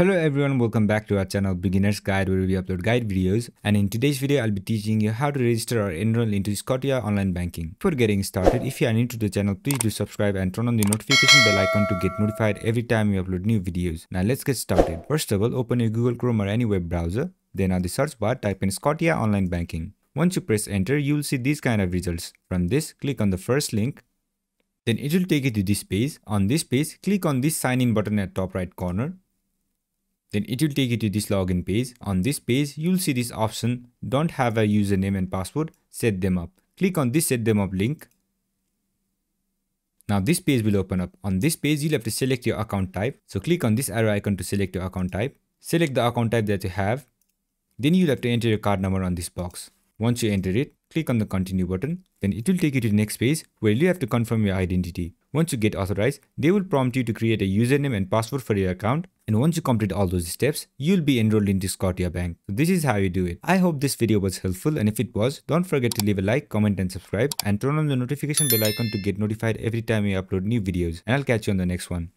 Hello everyone, welcome back to our channel Beginner's Guide, where we upload guide videos, and in today's video I'll be teaching you how to register or enroll into Scotia Online Banking. Before getting started, if you are new to the channel, please do subscribe and turn on the notification bell icon to get notified every time we upload new videos. Now let's get started. First of all, open your Google Chrome or any web browser. Then on the search bar, type in Scotia Online Banking. Once you press enter, you'll see these kind of results. From this, click on the first link. Then it will take you to this page. On this page, click on this sign in button at top right corner. Then it will take you to this login page. On this page, you'll see this option, don't have a username and password, set them up. Click on this set them up link. Now this page will open up. On this page, you'll have to select your account type. So click on this arrow icon to select your account type. Select the account type that you have. Then you'll have to enter your card number on this box. Once you enter it, click on the continue button. Then it will take you to the next page where you have to confirm your identity. Once you get authorized, they will prompt you to create a username and password for your account. And once you complete all those steps, you'll be enrolled into Scotiabank. So this is how you do it. I hope this video was helpful, and if it was, don't forget to leave a like, comment and subscribe, and turn on the notification bell icon to get notified every time we upload new videos. And I'll catch you on the next one.